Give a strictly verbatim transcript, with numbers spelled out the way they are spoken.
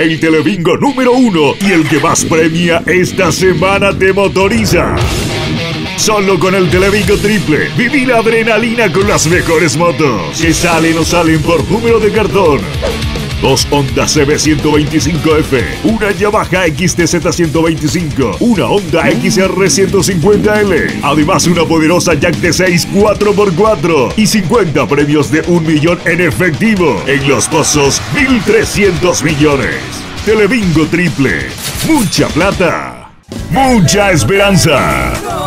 el Telebingo número uno y el que más premia esta semana te motoriza. Solo con el Telebingo Triple, viví la adrenalina con las mejores motos, que salen o salen por número de cartón. Dos Honda C B ciento veinticinco F, una Yamaha X T Z ciento veinticinco, una Honda X R ciento cincuenta L, además una poderosa JAC T seis cuatro por cuatro y cincuenta premios de un millón en efectivo, en los pozos mil trescientos millones. Telebingo Triple, mucha plata, mucha esperanza.